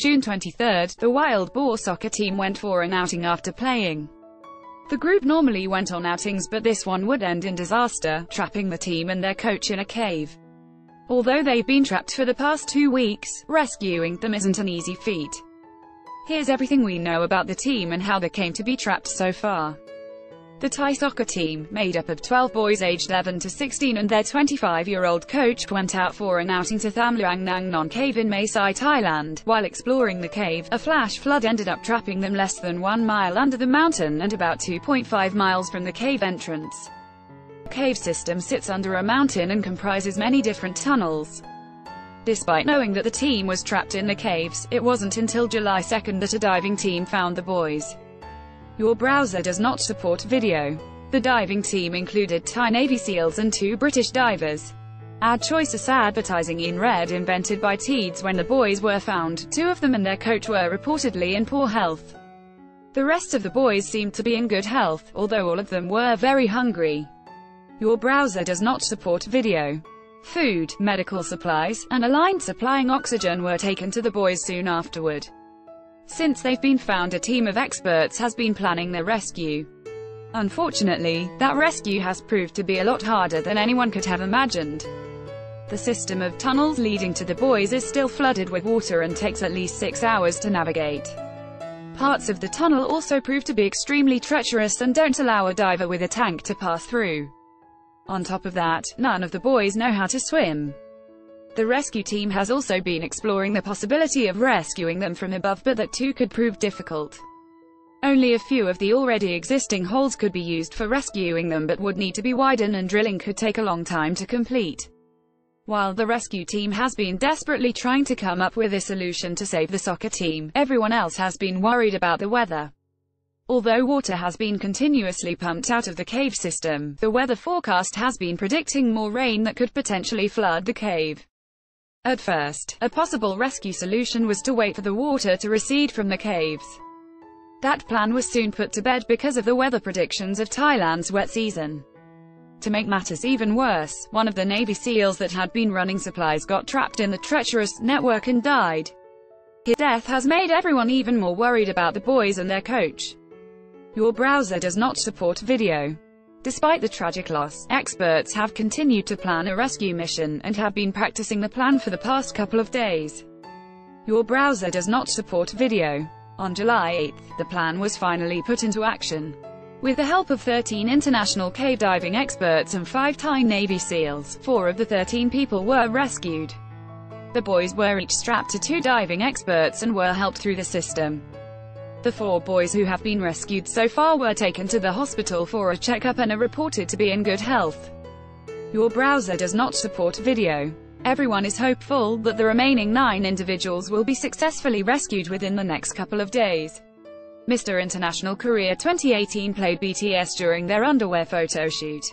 June 23, the Wild Boar soccer team went for an outing after playing. The group normally went on outings, but this one would end in disaster, trapping the team and their coach in a cave. Although they've been trapped for the past 2 weeks, rescuing them isn't an easy feat. Here's everything we know about the team and how they came to be trapped so far. The Thai soccer team, made up of 12 boys aged 11 to 16 and their 25-year-old coach, went out for an outing to Tham Luang Nang Nong Cave in Maesai, Thailand. While exploring the cave, a flash flood ended up trapping them less than 1 mile under the mountain and about 2.5 miles from the cave entrance. The cave system sits under a mountain and comprises many different tunnels. Despite knowing that the team was trapped in the caves, it wasn't until July 2 that a diving team found the boys. Your browser does not support video. The diving team included Thai Navy SEALs and 2 British divers. Ad choices advertising in red invented by Teeds when the boys were found. 2 of them and their coach were reportedly in poor health. The rest of the boys seemed to be in good health, although all of them were very hungry. Your browser does not support video. Food, medical supplies, and a line supplying oxygen were taken to the boys soon afterward. Since they've been found, a team of experts has been planning their rescue. Unfortunately, that rescue has proved to be a lot harder than anyone could have imagined. The system of tunnels leading to the boys is still flooded with water and takes at least 6 hours to navigate. Parts of the tunnel also prove to be extremely treacherous and don't allow a diver with a tank to pass through. On top of that, none of the boys know how to swim. The rescue team has also been exploring the possibility of rescuing them from above, but that too could prove difficult. Only a few of the already existing holes could be used for rescuing them, but would need to be widened, and drilling could take a long time to complete. While the rescue team has been desperately trying to come up with a solution to save the soccer team, everyone else has been worried about the weather. Although water has been continuously pumped out of the cave system, the weather forecast has been predicting more rain that could potentially flood the cave. At first, a possible rescue solution was to wait for the water to recede from the caves. That plan was soon put to bed because of the weather predictions of Thailand's wet season. To make matters even worse, one of the Navy SEALs that had been running supplies got trapped in the treacherous network and died. His death has made everyone even more worried about the boys and their coach. Your browser does not support video. Despite the tragic loss, experts have continued to plan a rescue mission, and have been practicing the plan for the past couple of days. Your browser does not support video. On July 8, the plan was finally put into action. With the help of 13 international cave diving experts and 5 Thai Navy SEALs, 4 of the 13 people were rescued. The boys were each strapped to 2 diving experts and were helped through the system. The 4 boys who have been rescued so far were taken to the hospital for a checkup and are reported to be in good health. Your browser does not support video. Everyone is hopeful that the remaining 9 individuals will be successfully rescued within the next couple of days. Mr. International Korea 2018 played BTS during their underwear photoshoot.